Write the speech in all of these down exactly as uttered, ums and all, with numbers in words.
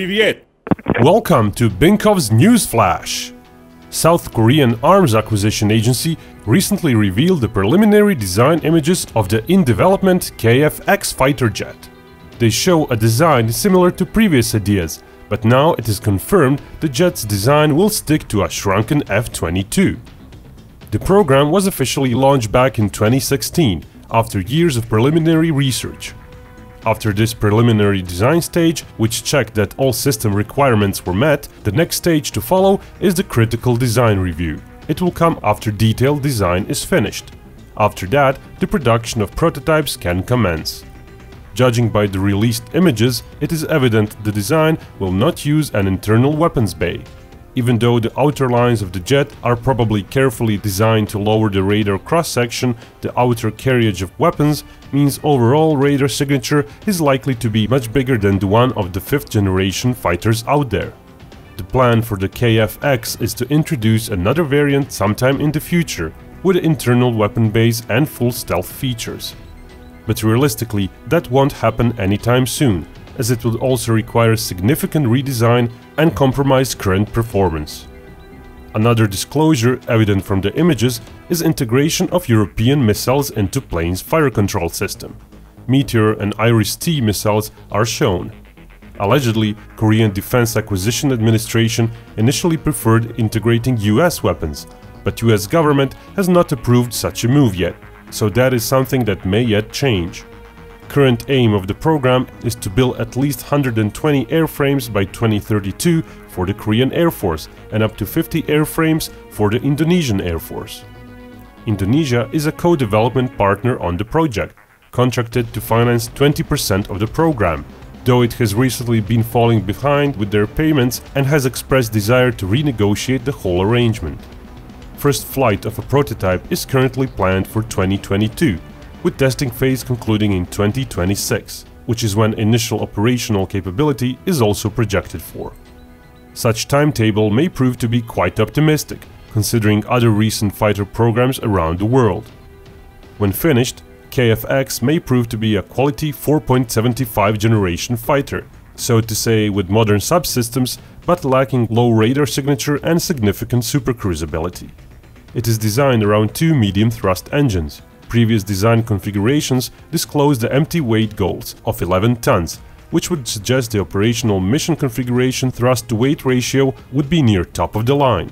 Привет! Welcome to Binkov's Newsflash! South Korean Arms Acquisition Agency recently revealed the preliminary design images of the in-development K F X fighter jet. They show a design similar to previous ideas, but now it is confirmed the jet's design will stick to a shrunken F twenty-two. The program was officially launched back in twenty sixteen, after years of preliminary research. After this preliminary design stage, which checked that all system requirements were met, the next stage to follow is the critical design review. It will come after detailed design is finished. After that, the production of prototypes can commence. Judging by the released images, it is evident the design will not use an internal weapons bay. Even though the outer lines of the jet are probably carefully designed to lower the radar cross-section, the outer carriage of weapons means overall radar signature is likely to be much bigger than the one of the fifth generation fighters out there. The plan for the K F X is to introduce another variant sometime in the future, with internal weapon bays and full stealth features. But realistically, that won't happen anytime soon, as it would also require significant redesign and compromise current performance. Another disclosure evident from the images is integration of European missiles into planes' fire control system. Meteor and Iris T missiles are shown. Allegedly, Korean Defense Acquisition Administration initially preferred integrating U S weapons, but U S government has not approved such a move yet, so that is something that may yet change. Current aim of the program is to build at least one hundred twenty airframes by twenty thirty-two for the Korean Air Force and up to fifty airframes for the Indonesian Air Force. Indonesia is a co-development partner on the project, contracted to finance twenty percent of the program, though it has recently been falling behind with their payments and has expressed desire to renegotiate the whole arrangement. First flight of a prototype is currently planned for twenty twenty-two. With testing phase concluding in twenty twenty-six, which is when initial operational capability is also projected for. Such timetable may prove to be quite optimistic, considering other recent fighter programs around the world. When finished, K F X may prove to be a quality four point seven five generation fighter, so to say with modern subsystems, but lacking low radar signature and significant supercruisability. It is designed around two medium thrust engines. Previous design configurations disclosed the empty weight goals of eleven tons, which would suggest the operational mission configuration thrust-to-weight ratio would be near top of the line.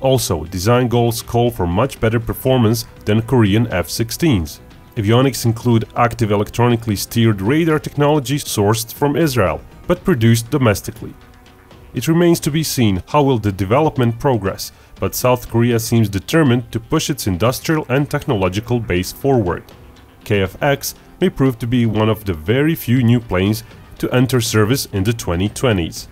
Also, design goals call for much better performance than Korean F sixteens. Avionics include active electronically steered radar technology sourced from Israel, but produced domestically. It remains to be seen how will the development progress, but South Korea seems determined to push its industrial and technological base forward. K F X may prove to be one of the very few new planes to enter service in the twenty twenties.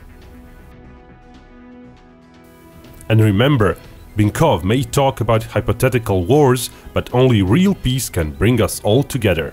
And remember, Binkov may talk about hypothetical wars, but only real peace can bring us all together.